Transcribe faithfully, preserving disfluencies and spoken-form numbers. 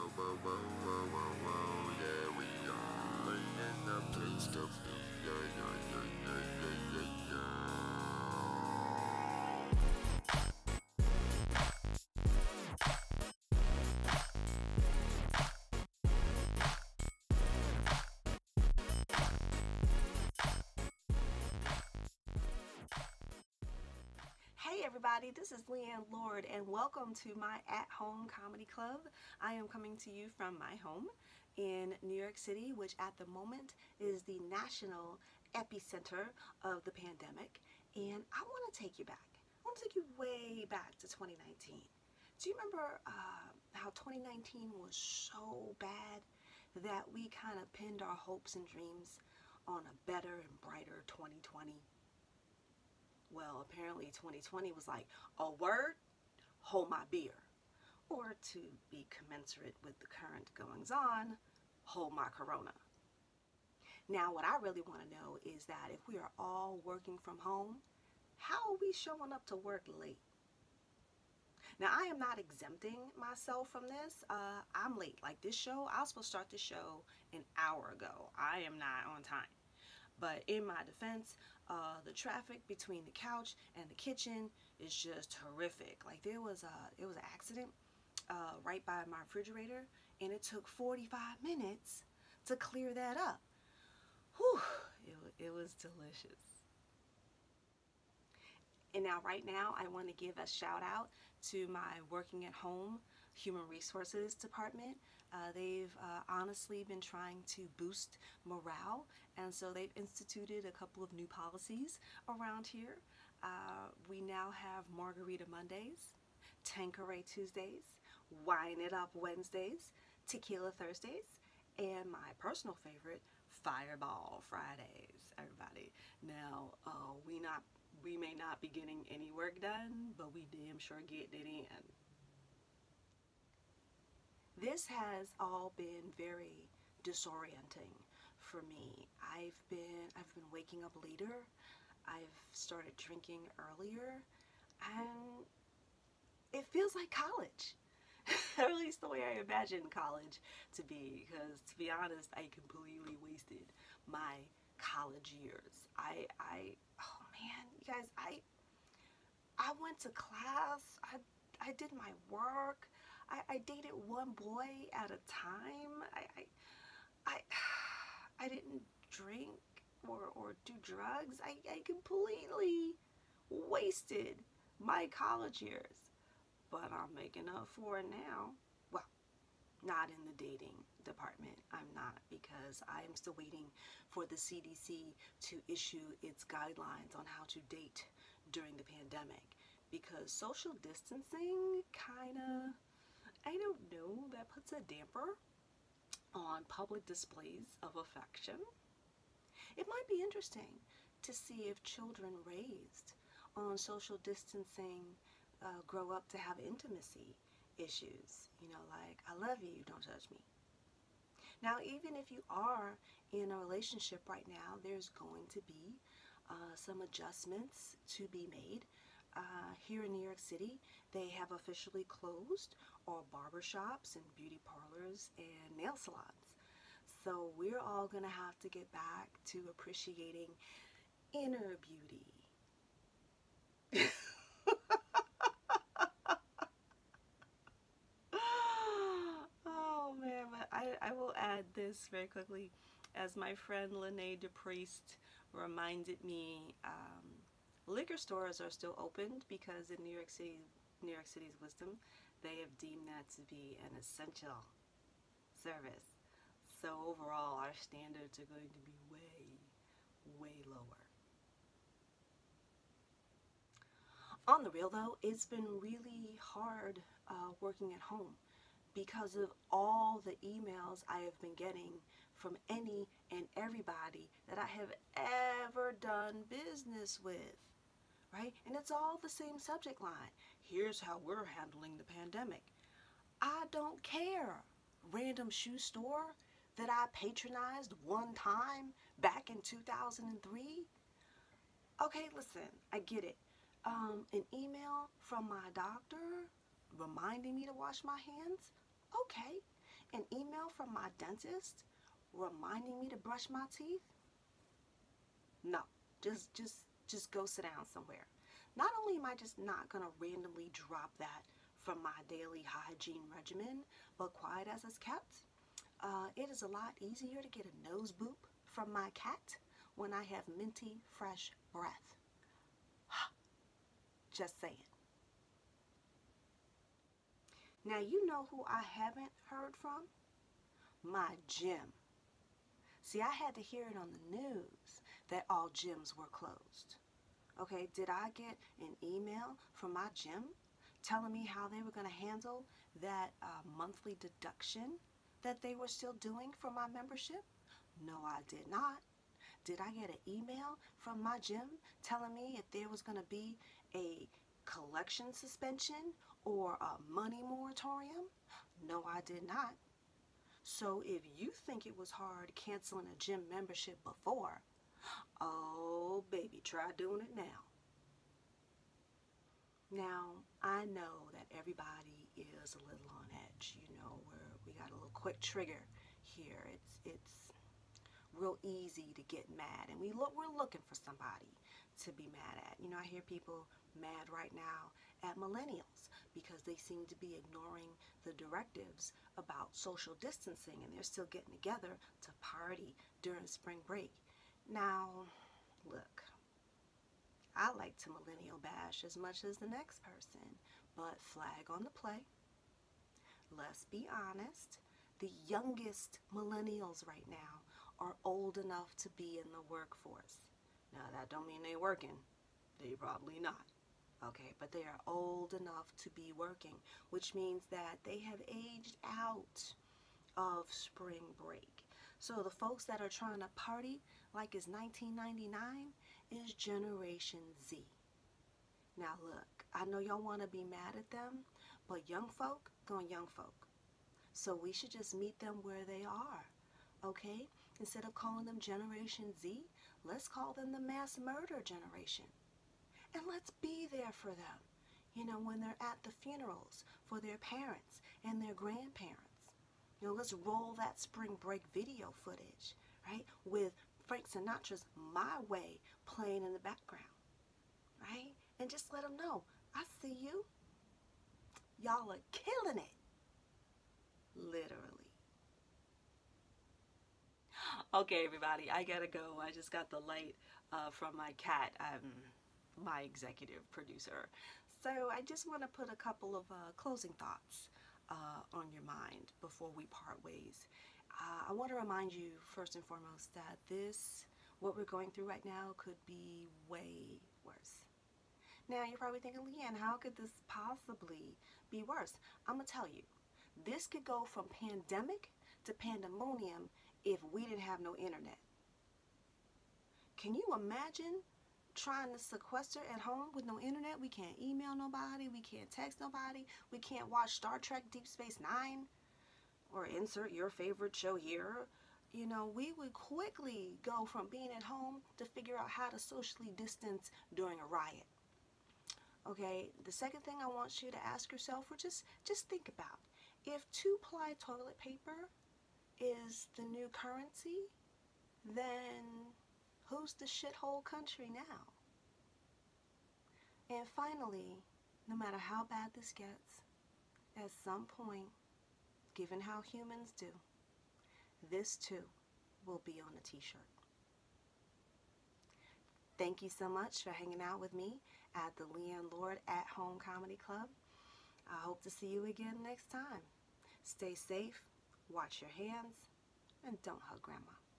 whoa, whoa, whoa, whoa, whoa, whoa, yeah, we are in the place to be, yeah, yeah, yeah, yeah, yeah, yeah, yeah. Hey everybody, this is Leighann Lord and welcome to my at-home comedy club. I am coming to you from my home in New York City, which at the moment is the national epicenter of the pandemic. And I want to take you back. I want to take you way back to twenty nineteen. Do you remember uh, how twenty nineteen was so bad that we kind of pinned our hopes and dreams on a better and brighter twenty twenty? Well, apparently twenty twenty was like, a word, hold my beer. Or to be commensurate with the current goings on, hold my corona. Now, what I really want to know is that if we are all working from home, how are we showing up to work late? Now, I am not exempting myself from this. Uh, I'm late. Like this show, I was supposed to start this show an hour ago. I am not on time. But in my defense, uh, the traffic between the couch and the kitchen is just horrific. Like there was a, it was an accident uh, right by my refrigerator, and it took forty-five minutes to clear that up. Whew, it, it was delicious. And now right now, I want to give a shout out to my working at home human resources department. Uh, they've uh, honestly been trying to boost morale, and so they've instituted a couple of new policies around here. Uh, we now have Margarita Mondays, Tanqueray Tuesdays, Wine It Up Wednesdays, Tequila Thursdays, and my personal favorite, Fireball Fridays, everybody. Now, uh, we not... We may not be getting any work done, but we damn sure get it in. This has all been very disorienting for me. I've been I've been waking up later. I've started drinking earlier, and it feels like college. Or at least the way I imagined college to be, because to be honest, I completely wasted my college years. I I oh man, you guys, I I went to class, I I did my work, I, I dated one boy at a time, I I I, I didn't drink or, or do drugs. I, I completely wasted my college years. But I'm making up for it now. Well, not in the dating department. I'm not, because I am still waiting for the C D C to issue its guidelines on how to date during the pandemic, because social distancing kind of, I don't know, that puts a damper on public displays of affection. It might be interesting to see if children raised on social distancing uh, grow up to have intimacy issues, you know, like, I love you, don't judge me. Now, even if you are in a relationship right now, there's going to be uh, some adjustments to be made. Uh, here in New York City, they have officially closed all barbershops and beauty parlors and nail salons. So we're all going to have to get back to appreciating inner beauty. I, I will add this very quickly, as my friend Lynae DePriest reminded me, um, liquor stores are still opened because in New York City, New York City's wisdom, they have deemed that to be an essential service. So overall, our standards are going to be way, way lower. On the real though, it's been really hard uh, working at home, because of all the emails I have been getting from any and everybody that I have ever done business with, right? And it's all the same subject line. Here's how we're handling the pandemic. I don't care. Random shoe store that I patronized one time back in two thousand three. Okay, listen, I get it. Um, an email from my doctor reminding me to wash my hands? Okay. from my dentist reminding me to brush my teeth? No, just just just go sit down somewhere. Not only am I just not going to randomly drop that from my daily hygiene regimen, but quiet as it's kept, uh, it is a lot easier to get a nose boop from my cat when I have minty, fresh breath. Just saying. Now, you know who I haven't heard from? My gym. See, I had to hear it on the news that all gyms were closed. Okay, did I get an email from my gym telling me how they were going to handle that uh, monthly deduction that they were still doing for my membership? No, I did not. Did I get an email from my gym telling me if there was going to be a collection suspension or a money moratorium? No, I did not. So if you think it was hard canceling a gym membership before, oh baby, try doing it now. Now, I know that everybody is a little on edge. You know, where we got a little quick trigger here. It's it's real easy to get mad, and we look we're looking for somebody to be mad at. You know, I hear people mad right now at millennials because they seem to be ignoring the directives about social distancing, and they're still getting together to party during spring break. Now, look, I like to millennial bash as much as the next person, but flag on the play. Let's be honest. The youngest millennials right now are old enough to be in the workforce. Now, that don't mean they're working. They probably not. Okay, but they are old enough to be working, which means that they have aged out of spring break. So the folks that are trying to party like it's nineteen ninety-nine is Generation Z. Now look, I know y'all want to be mad at them, but young folk going young folk. So we should just meet them where they are. Okay, instead of calling them Generation Z, let's call them the mass murder generation. And let's be there for them, you know, when they're at the funerals for their parents and their grandparents. You know, let's roll that spring break video footage, right, with Frank Sinatra's My Way playing in the background, right? And just let them know, I see you. Y'all are killing it. Literally. Okay, everybody, I gotta go. I just got the light uh, from my cat, um, my executive producer. So I just want to put a couple of uh, closing thoughts uh, on your mind before we part ways. Uh, I want to remind you, first and foremost, that this, what we're going through right now, could be way worse. Now, you're probably thinking, Leighann, how could this possibly be worse? I'm gonna tell you, this could go from pandemic to pandemonium if we didn't have no internet. Can you imagine trying to sequester at home with no internet? We can't email nobody, we can't text nobody, we can't watch Star Trek Deep Space Nine or insert your favorite show here. You know, we would quickly go from being at home to figure out how to socially distance during a riot. Okay, the second thing I want you to ask yourself, or just just think about, if two-ply toilet paper is the new currency, then who's the shithole country now? And finally, no matter how bad this gets, at some point, given how humans do, this too will be on a t-shirt. Thank you so much for hanging out with me at the Leighann Lord At Home Comedy Club. I hope to see you again next time. Stay safe, watch your hands, and don't hug Grandma.